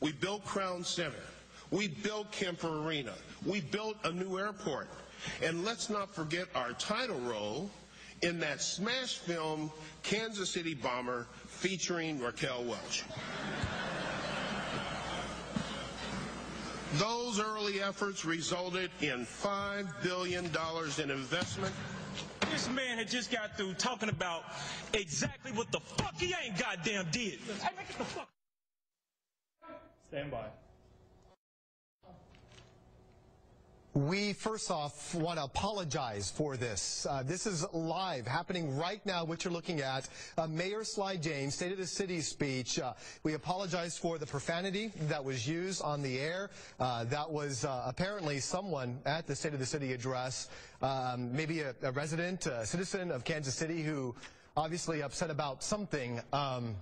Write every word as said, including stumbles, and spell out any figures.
We built Crown Center. We built Kemper Arena. We built a new airport. And let's not forget our title role in that smash film, Kansas City Bomber, featuring Raquel Welch. Those early efforts resulted in five billion dollars in investment. This man had just got through talking about exactly what the fuck he ain't goddamn did. Hey, make it the fuck. Stand by. We first off want to apologize for this. Uh, this is live, happening right now, what you're looking at. Uh, Mayor Sly James, State of the City speech. Uh, we apologize for the profanity that was used on the air. Uh, that was uh, apparently someone at the State of the City address, um, maybe a, a resident, a citizen of Kansas City who obviously upset about something. Um,